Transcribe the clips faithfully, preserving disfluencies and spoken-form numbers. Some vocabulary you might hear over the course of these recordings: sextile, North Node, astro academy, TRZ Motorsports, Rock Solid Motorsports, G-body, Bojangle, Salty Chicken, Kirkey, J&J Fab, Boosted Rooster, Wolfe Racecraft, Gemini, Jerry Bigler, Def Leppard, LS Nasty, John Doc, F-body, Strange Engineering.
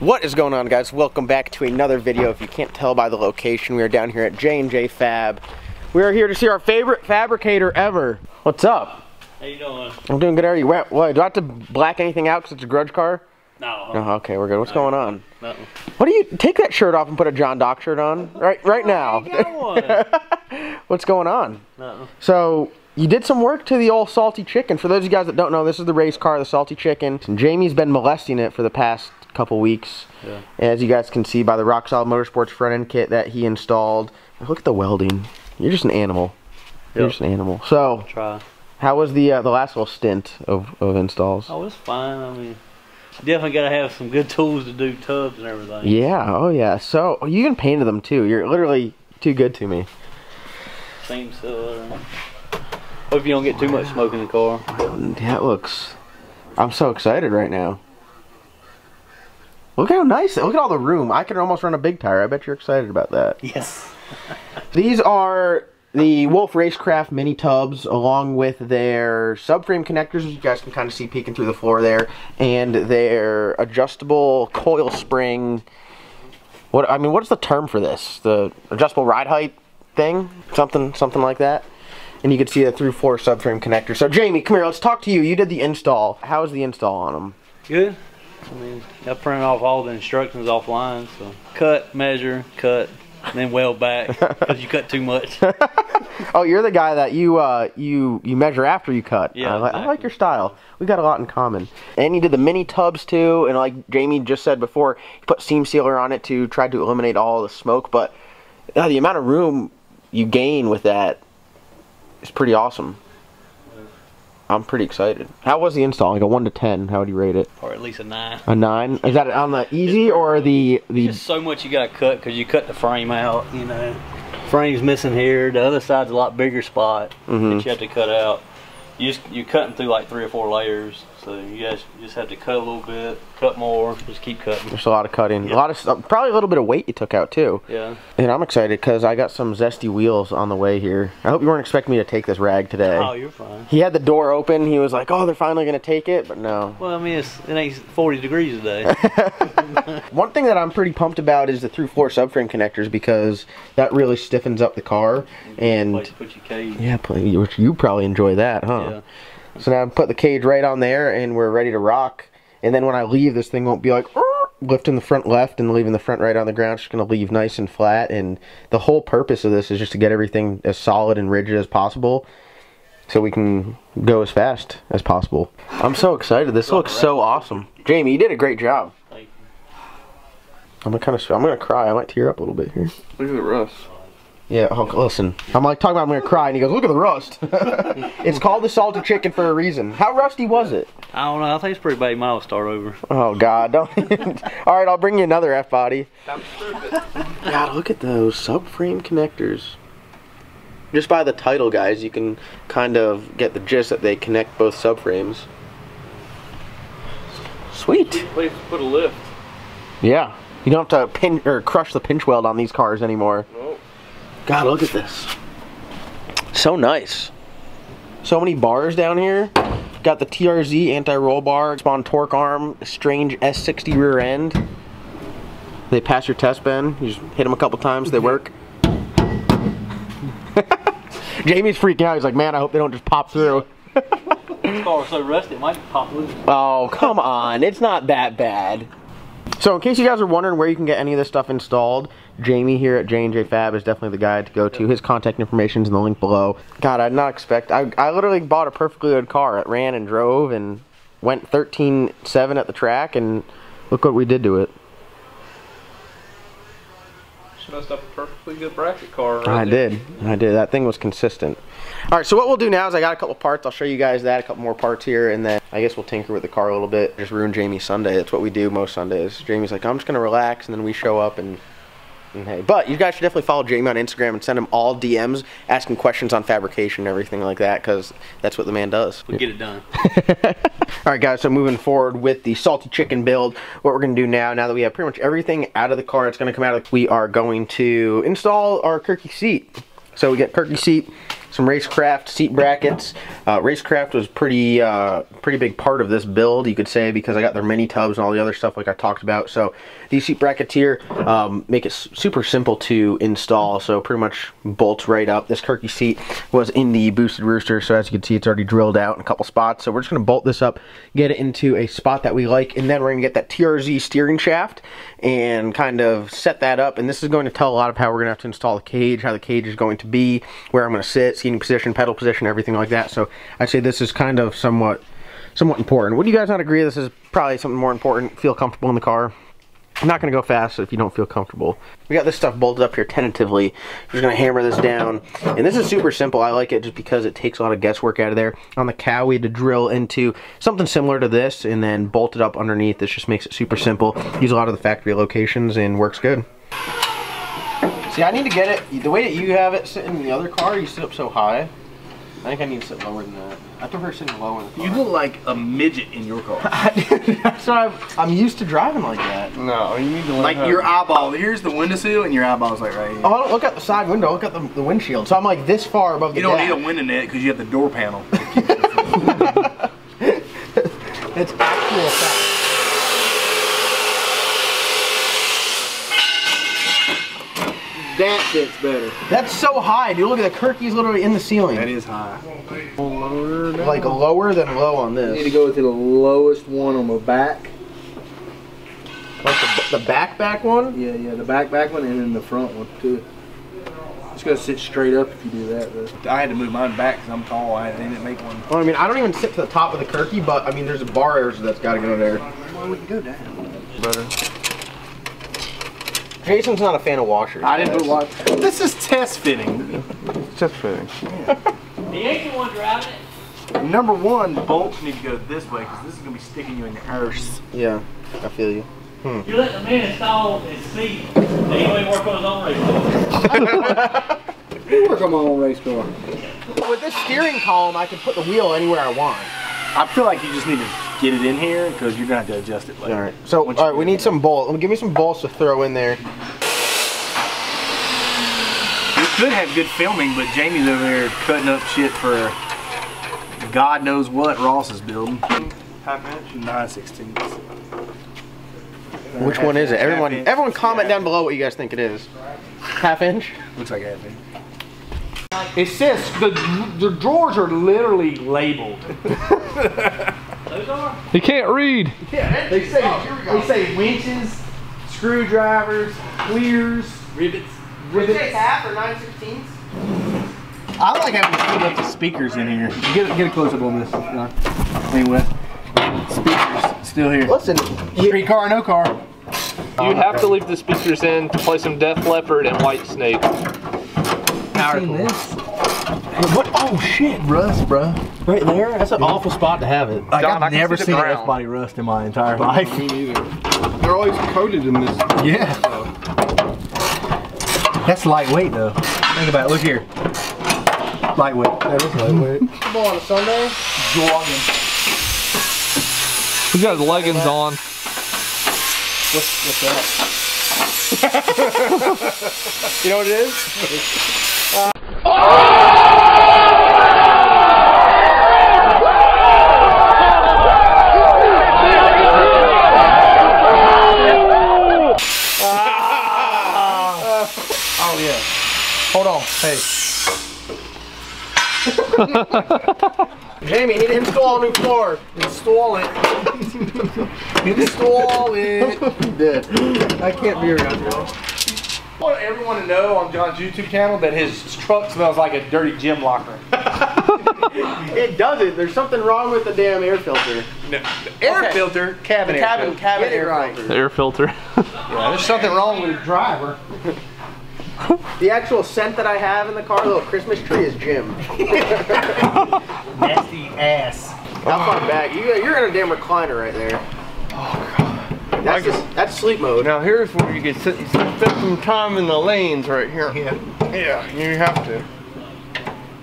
What is going on, guys? Welcome back to another video. If you can't tell by the location, we are down here at J and J Fab. We are here to see our favorite fabricator ever. What's up? How you doing? I'm doing good. How are you? What, what, do I have to black anything out because it's a grudge car? No. No. Okay, we're good. What's no, going on? Nothing. What do you take that shirt off and put a John Doc shirt on right right now? I got one. What's going on? Nothing. So you did some work to the old Salty Chicken. For those of you guys that don't know, this is the race car, the Salty Chicken. And Jamie's been molesting it for the past couple weeks. Yeah. As you guys can see by the Rock Solid Motorsports front end kit that he installed. Look at the welding. You're just an animal. Yep. You're just an animal. So, try. How was the uh, the last little stint of, of installs? Oh, it was fine. I mean, definitely got to have some good tools to do tubs and everything. Yeah, oh yeah. So, you can paint them too. You're literally too good to me. Seems so. Uh, Hope you don't get too much smoke in the car. That looks... I'm so excited right now. Look how nice it is. Look at all the room. I could almost run a big tire. I bet you're excited about that. Yes. These are the Wolfe Racecraft mini tubs along with their subframe connectors, as you guys can kind of see peeking through the floor there, and their adjustable coil spring. What I mean, what's the term for this? The adjustable ride height thing? Something, something like that. And you can see a through four subframe connector. So Jamie, come here, let's talk to you. You did the install. How was the install on them? Good. I mean, I printed off all the instructions offline. So cut, measure, cut, and then weld back because you cut too much. Oh, you're the guy that you uh, you you measure after you cut. Yeah, I, li exactly. I like your style. We got a lot in common. And you did the mini tubs too. And like Jamie just said before, you put seam sealer on it to try to eliminate all the smoke. But uh, the amount of room you gain with that. It's pretty awesome. I'm pretty excited. How was the install? Like a one to ten, how would you rate it? Or at least a nine. A nine? Is that on the easy or the the? Just so much you gotta cut because you cut the frame out. You know, frame's missing here. The other side's a lot bigger spot mm-hmm. that you have to cut out. You just, you're cutting through like three or four layers, so you guys just have to cut a little bit, cut more, just keep cutting. There's a lot of cutting, yeah. a lot of probably a little bit of weight you took out too. Yeah. And I'm excited because I got some zesty wheels on the way here. I hope you weren't expecting me to take this rag today. Oh, you're fine. He had the door open. He was like, "Oh, they're finally gonna take it," but no. Well, I mean, it's, it ain't forty degrees today. One thing that I'm pretty pumped about is the through floor subframe connectors because that really stiffens up the car and. Place to put your cage. Yeah, play, which you probably enjoy that, huh? Yeah. Yeah. So now I put the cage right on there and we're ready to rock. And then when I leave, this thing won't be like lifting the front left and leaving the front right on the ground. It's just going to leave nice and flat. And the whole purpose of this is just to get everything as solid and rigid as possible so we can go as fast as possible. I'm so excited. This looks so awesome. Jamie, you did a great job. Thank you. I'm going to kind of, I'm going to cry. I might tear up a little bit here. Look at the rust. Yeah, oh, listen. I'm like talking about I'm going to cry, and he goes, look at the rust. It's called the Salted Chicken for a reason. How rusty was it? I don't know. I think it's pretty bad. I'll start over. Oh, God. Don't. All right, I'll bring you another F-body. God, look at those subframe connectors. Just by the title, guys, you can kind of get the gist that they connect both subframes. Sweet. Please put a lift. Yeah. You don't have to pin or crush the pinch weld on these cars anymore. Nope. God, look at this. So nice. So many bars down here. Got the T R Z anti-roll bar, Spawn torque arm, Strange S sixty rear end. They pass your test, Ben. You just hit them a couple times, they work. Jamie's freaking out. He's like, man, I hope they don't just pop through. This car is so rusty, it might pop loose. Oh, come on. It's not that bad. So in case you guys are wondering where you can get any of this stuff installed, Jamie here at J and J Fab is definitely the guy to go to. His contact information is in the link below. God, I did not expect. I, I literally bought a perfectly good car. It ran and drove and went thirteen seven at the track, and look what we did to it. She must have a perfectly good bracket car. Right I there. did. I did. That thing was consistent. All right, so what we'll do now is I got a couple parts. I'll show you guys that, a couple more parts here, and then I guess we'll tinker with the car a little bit. Just ruin Jamie's Sunday. That's what we do most Sundays. Jamie's like, I'm just going to relax, and then we show up and... Hey, but you guys should definitely follow Jamie on Instagram and send him all D Ms asking questions on fabrication and everything like that because that's what the man does. We get it done. Alright guys, so moving forward with the Salty Chicken build, what we're going to do now, now that we have pretty much everything out of the car, it's going to come out of, we are going to install our Kirkey seat. So we get Kirkey seat. some Racecraft seat brackets. Uh, Racecraft was pretty uh, pretty big part of this build, you could say, because I got their mini tubs and all the other stuff like I talked about. So these seat brackets here um, make it super simple to install, so pretty much bolts right up. This Kirkey seat was in the Boosted Rooster, so as you can see, it's already drilled out in a couple spots. So we're just going to bolt this up, get it into a spot that we like, and then we're going to get that T R Z steering shaft and kind of set that up. And this is going to tell a lot of how we're going to have to install the cage, how the cage is going to be, where I'm going to sit, seating position, pedal position, everything like that. So I'd say this is kind of somewhat somewhat important. Would you guys not agree this is probably something more important? Feel comfortable in the car. I'm not going to go fast if you don't feel comfortable. We got this stuff bolted up here tentatively. I'm just going to hammer this down. And this is super simple. I like it just because it takes a lot of guesswork out of there. On the cow, we had to drill into something similar to this and then bolt it up underneath. This just makes it super simple. Use a lot of the factory locations and works good. See, I need to get it. The way that you have it sitting in the other car, you sit up so high. I think I need to sit lower than that. I prefer sitting lower than the car. You look like a midget in your car. That's what I'm, I'm used to driving like that. No, you need to learn. Like how your eyeball, here's the windowsill and your eyeball's like right here. Oh, I don't look at the side window, look at the, the windshield. So I'm like this far above the You don't deck. Need a window net because you have the door panel. That's actual fact. That fits better. That's so high, dude. Look at the Kirkey's literally in the ceiling. That is high. Lower now. Like lower than low on this. You need to go to the lowest one on the back. Like the, the back back one? Yeah, yeah, the back back one and then the front one too. It's gonna sit straight up if you do that. Though. I had to move mine back because I'm tall. I didn't make one. Well, I mean, I don't even sit to the top of the Kirkey, but I mean, there's a bar area so that's got to go there. Well, we can go down. Better. Jason's not a fan of washers. I didn't put washers. This is test fitting. Test fitting. Yeah. The ain't the one driving it. Number one, bolts need to go this way because this is going to be sticking you in your arse. Yeah, I feel you. Hmm. You let the man install his seat. He only work on his own race car. You work on my own race car. With this steering column, I can put the wheel anywhere I want. I feel like you just need to get it in here because you're gonna have to adjust it later. All right. So, all right, we need some bolts. Give me some bolts to throw in there. We could have good filming, but Jamie's over there cutting up shit for God knows what Ross is building. Half inch, nine sixteenths. Which one is it? Everyone, everyone, comment down below what you guys think it is. Half inch. Looks like half inch. It says the the drawers are literally labeled. Those are? You can't read. Yeah, they say oh, here we go. They say winches, screwdrivers, clears, ribbits. Ribbits. Half or nine sixteenths. I like having to put up the speakers in here. Get get a close up on this. No. Anyway, speakers still here. Listen, street car or no car. You'd have okay. to leave the speakers in to play some Def Leppard and White Snake. This. What? Oh shit, rust, bro. Right there? That's an yeah. awful spot to have it. Like, John, I've never seen an F-body rust in my entire life. Me neither. They're always coated in this. Yeah. So. That's lightweight though. Think about it. Look here. Lightweight. That is lightweight. Come on, a Sunday. Jogging. He's got his leggings on. What's, what's that? You know what it is? Uh, oh! Oh yeah. Hold on. Hey. Jamie, he didn't install a new floor. Install it. Install it. Yeah. I can't be around you. I want everyone to know on John's YouTube channel that his truck smells like a dirty gym locker. It doesn't. There's something wrong with the damn air filter. No, the air okay. filter, cabin, the cabin, air filter. cabin, air, air filter. The air filter. Yeah, there's something wrong with the driver. The actual scent that I have in the car, the little Christmas tree, is Jim. Nasty ass. How far back? You, you're in a damn recliner right there. Oh God. That's, just, that's sleep mode. Now here's where you can sit, sit, sit some time in the lanes right here. Yeah. Yeah, you have to.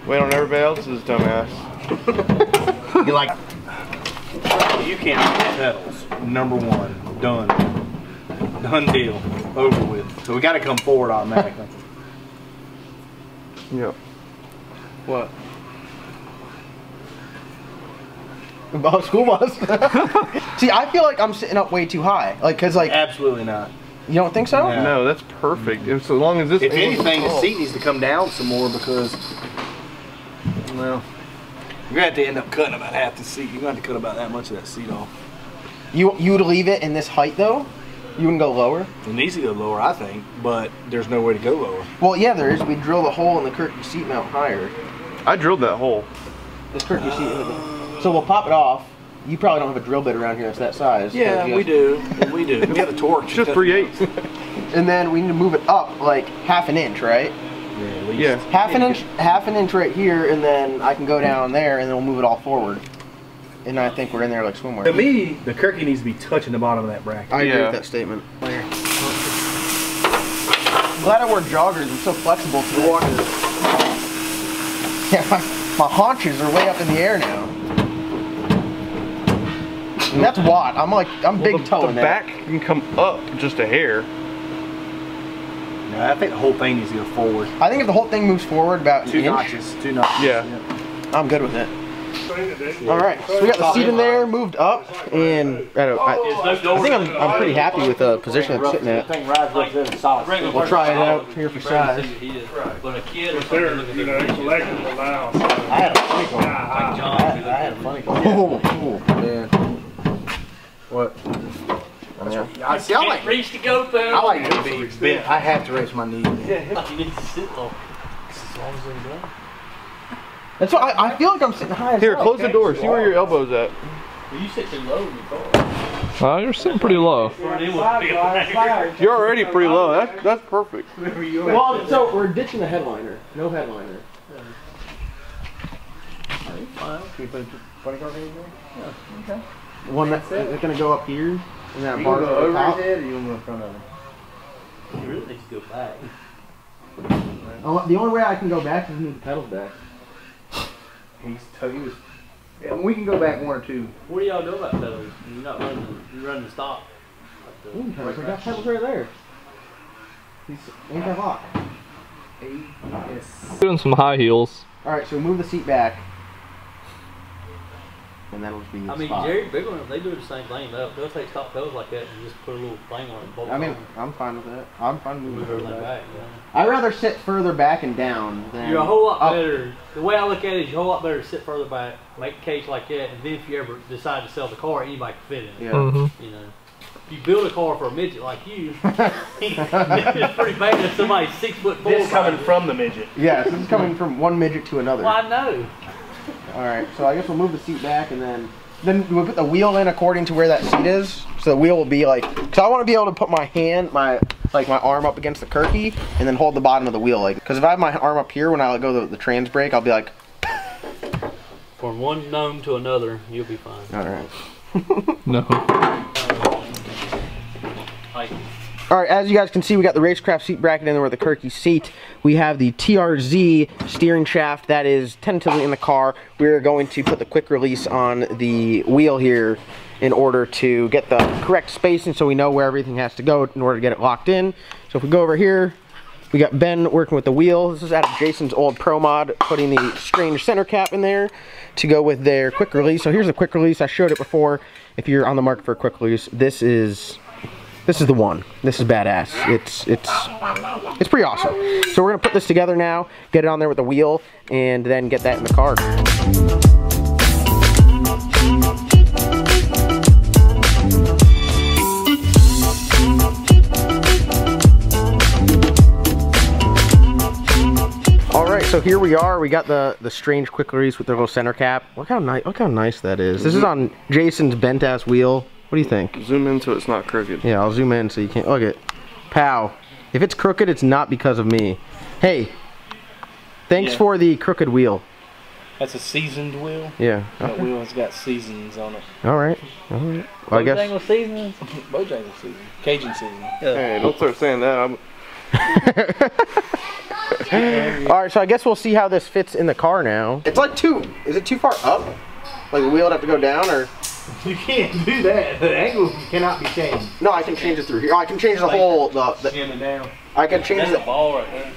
Wait on everybody else's dumbass. You like... You can't hit pedals. Number one. Done. Done deal. Over with. So we gotta come forward automatically. Yep. What? About school bus. See, I feel like I'm sitting up way too high. Like, cause like. Absolutely not. You don't think so? No, no that's perfect. Mm-hmm. As so long as this. If anything, the seat needs to come down some more because. Well, you're gonna have to end up cutting about half the seat. You're gonna have to cut about that much of that seat off. You you would leave it in this height though? You wouldn't go lower? It needs to go lower, I think, but there's no way to go lower. Well, yeah, there is. We drill the hole in the Kirkey seat mount higher. I drilled that hole. This Kirkey uh, seat. So we'll pop it off. You probably don't have a drill bit around here that's that size. Yeah, we do. We do. We have a torch. Just three eighths. And then we need to move it up like half an inch, right? Yeah. At least. Yeah. Half an inch. Half an inch right here, and then I can go down there, and then we'll move it all forward. And I think we're in there like swimwear. To me, the Kirkey needs to be touching the bottom of that bracket. I yeah. agree with that statement. I'm glad I wore joggers. I'm so flexible to the water. Yeah, my, my haunches are way up in the air now. And that's Watt. I'm like, I'm well, big toe in that. The back can come up just a hair. No, I think the whole thing needs to go forward. I think if the whole thing moves forward about two notches. Two notches. Yeah. yeah. I'm good with it. All right, so we got the seat in there, moved up, and I, don't, I, I think I'm, I'm pretty happy with the position it's sitting at. We'll try it out here for size. I had a funny one. I had a funny one. Oh, cool, man. What? Yeah. I, see, I like reach to go through. I like to be bent. I have to raise my knee. Yeah, you need to sit low. As long as they go. That's why I, I feel like I'm sitting high as Here, well. close okay. the door. See where your elbow's at. Well, you sit too low in your car. Well, you're sitting pretty low. You're already pretty low. That's, that's perfect. Well, so we're ditching the headliner. No headliner. Are you put a twenty car in there? Yeah. Okay. One that's it. Going to go up here. And then bar go over his head, or you want to go in front of it? You really need to go back. Oh, the only way I can go back is move the pedals back. He's he was, yeah, we can go back one or two. What do y'all do about pedals? You're not running the, you're running the stop. Like the I got pedals right there. He's anti-lock. Yes. Doing some high heels. Alright, so move the seat back. And that'll be the I mean, spot. Jerry Bigler, if they do the same thing, they'll, they'll take stop pedals like that and just put a little thing on it and bolt I mean, on. I'm fine with that. I'm fine moving move over back. back yeah. I'd rather sit further back and down than You're a whole lot up. better. The way I look at it is you're a whole lot better to sit further back, make a cage like that, and then if you ever decide to sell the car, anybody can fit in it. Yeah. Mm-hmm. You know, if you build a car for a midget like you, it's pretty bad if somebody's six foot four. This is coming from it. the midget. Yes, this is coming from one midget to another. Well, I know. All right, so I guess we'll move the seat back and then then we'll put the wheel in according to where that seat is. So the wheel will be like, because I want to be able to put my hand, my like my arm up against the Kirkey and then hold the bottom of the wheel. Like, because if I have my arm up here when I let go of the, the trans brake, I'll be like. From one gnome to another, you'll be fine. All right. No. All right, as you guys can see, we got the Racecraft seat bracket in there with the Kirkey seat. We have the T R Z steering shaft that is tentatively in the car. We're going to put the quick release on the wheel here in order to get the correct spacing so we know where everything has to go in order to get it locked in. So if we go over here, we got Ben working with the wheel. This is out of Jason's old Pro Mod, putting the Strange center cap in there to go with their quick release. So here's the quick release. I showed it before. If you're on the market for a quick release, this is... This is the one. This is badass. It's it's it's pretty awesome. So we're gonna put this together now, get it on there with the wheel, and then get that in the car. All right, so here we are. We got the the Strange quick release with their little center cap. Look how nice. Look how nice that is. This is on Jason's bent ass wheel. What do you think? Zoom in so it's not crooked. Yeah, I'll zoom in so you can't look it. Pow. If it's crooked, it's not because of me. Hey, thanks yeah. for the crooked wheel. That's a seasoned wheel? Yeah. That okay. wheel has got seasons on it. All right. All right. Well, I guess. Bojangle seasons? Bojangle season. Cajun season. Yeah. Hey, don't start saying that. I'm... All right, so I guess we'll see how this fits in the car now. It's like too, is it too far up? Like the wheel would have to go down or? You can't do that. The angle cannot be changed. No, I can change it through here. I can change the whole. The, the, down. I can change That's the ball right there.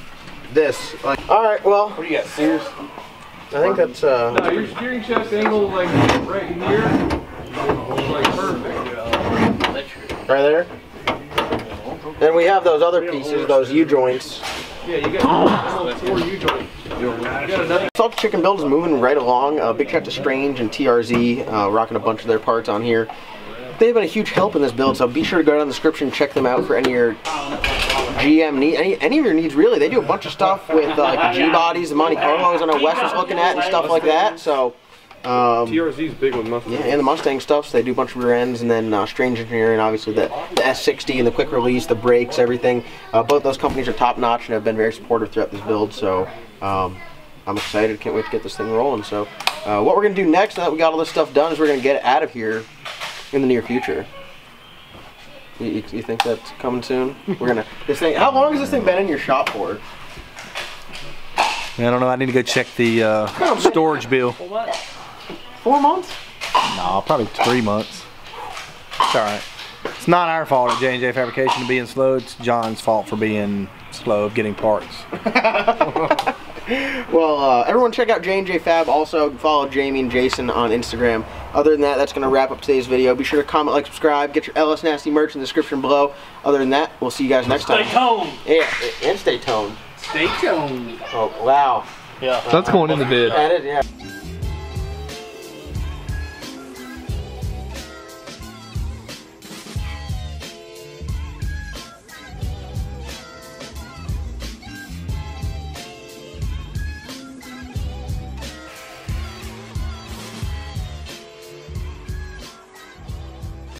This. Like, all right. Well. What do you got? Sears. I think that's uh. No, your steering shaft angle like right here is like perfect. Right there. Then we have those other pieces, those U joints. Yeah, you got four U joints. Salty Chicken build is moving right along. Uh, big shout out to Strange and T R Z, uh, rocking a bunch of their parts on here. They've been a huge help in this build, so be sure to go down in the description and check them out for any of your G M needs, any, any of your needs really. They do a bunch of stuff with uh, like the G-bodies, the Monte Carlos I know Wes was looking at and stuff like that. So um, T R Z's big with Mustang. Yeah, and the Mustang stuff, so they do a bunch of rear ends, and then uh, Strange Engineering, obviously the, the S sixty and the quick release, the brakes, everything. Uh, both those companies are top notch and have been very supportive throughout this build, so um, I'm excited, can't wait to get this thing rolling. So uh, what we're going to do next, now that we got all this stuff done, is we're going to get it out of here in the near future. You, you, you think that's coming soon? We're gonna. This thing. How long has this thing been in your shop for? I don't know. I need to go check the uh, storage bill. What? Four months? No, probably three months. It's all right. It's not our fault at J and J Fabrication for being slow. It's John's fault for being slow of getting parts. Well, uh, everyone check out J and J Fab. Also, follow Jamie and Jason on Instagram. Other than that, that's going to wrap up today's video. Be sure to comment, like, subscribe. Get your L S Nasty merch in the description below. Other than that, we'll see you guys next time. Stay toned. Yeah, and stay toned. Stay toned. Oh, wow. Yeah. That's going in the vid. That is, yeah.